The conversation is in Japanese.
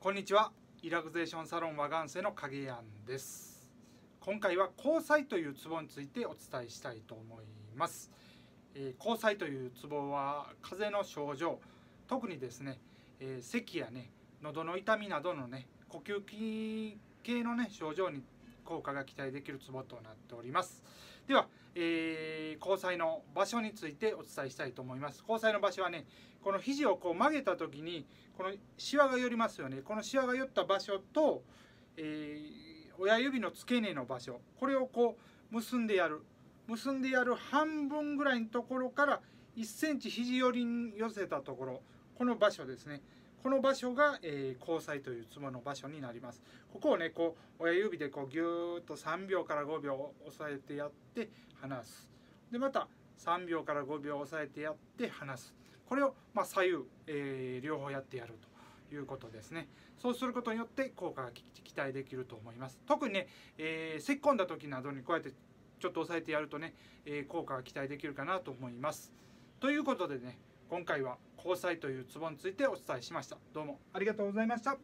こんにちは。リラクゼーションサロン和願瀬の影やんです。今回は交際というツボについてお伝えしたいと思います。交際というツボは風邪の症状、特にですね、咳やね、喉の痛みなどのね、呼吸器系のね症状に効果が期待できるツボとなっております。では、交際の場所についてお伝えしたいと思います。交際の場所はね、この肘をこう曲げた時にこのシワが寄りますよね。このシワが寄った場所と、親指の付け根の場所、これをこう結んでやる半分ぐらいのところから1センチ肘寄りに寄せたところ、この場所ですね。この場所が、交際というツボの場所になります。ここをね、こう親指でこうギューッと3秒から5秒押さえてやって離す。で、また3秒から5秒押さえてやって離す。これを、左右、両方やってやるということですね。そうすることによって効果が期待できると思います。特にね、咳込んだ時などにこうやってちょっと押さえてやるとね、効果が期待できるかなと思います。ということでね、今回は交際というツボについてお伝えしました。どうもありがとうございました。